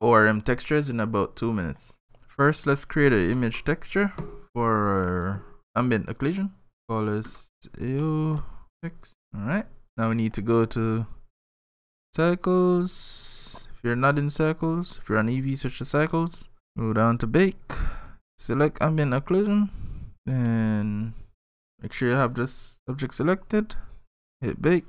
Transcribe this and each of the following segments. ORM textures in about 2 minutes. First, let's create an image texture for ambient occlusion. Call this AO text. Alright, now we need to go to circles. If you're not in circles, if you're on EV, switch to circles. Go down to bake, select ambient occlusion, and make sure you have this object selected. Hit bake.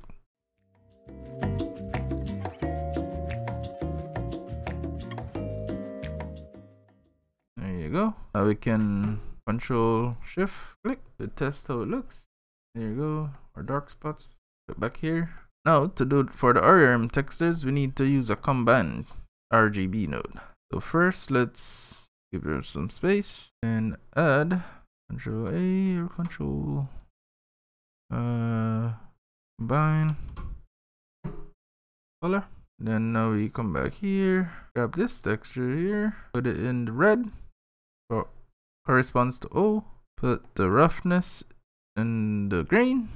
There you go. Now we can control shift click to test how it looks. There you go. Our dark spots. Put back here. Now to do it for the ORM textures, we need to use a combined RGB node. So first, let's give them some space and add Control A or Control combine color. Then now we come back here, grab this texture here, put it in the red, so corresponds to O. Put the roughness in the green,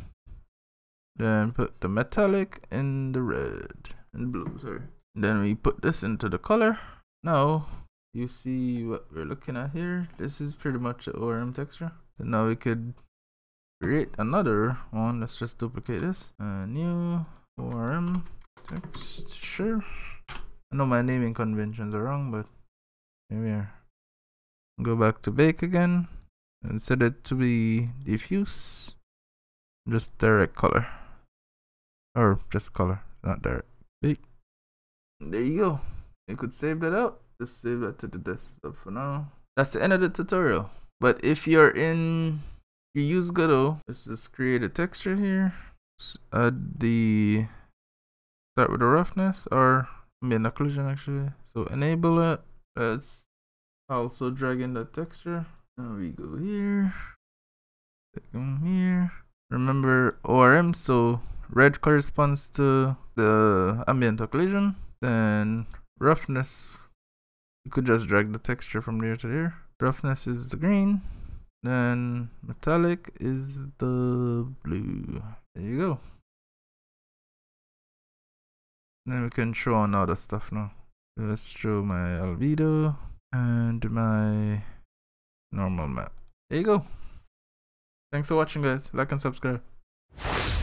then put the metallic in the red and blue. Sorry. Then we put this into the color. Now you see what we're looking at here. This is pretty much the ORM texture. So now we could create another one. Let's just duplicate this. New ORM texture. I know my naming conventions are wrong, but here we are. Go back to bake again and set it to be diffuse. Just direct color. Or just color, not direct. Bake. There you go. You could save that out. Just save that to the desktop for now. That's the end of the tutorial. But if you're in... you use Godot. Let's just create a texture here. Let's add the start with the roughness or occlusion actually. So enable it. Let's also drag in the texture. Now we go here. Remember ORM, so red corresponds to the ambient occlusion. Then roughness. You could just drag the texture from there to there. Roughness is the green. Then metallic is the blue. There you go. Then we can throw on other stuff now. So let's throw my albedo and my normal map. There you go. Thanks for watching, guys. Like and subscribe.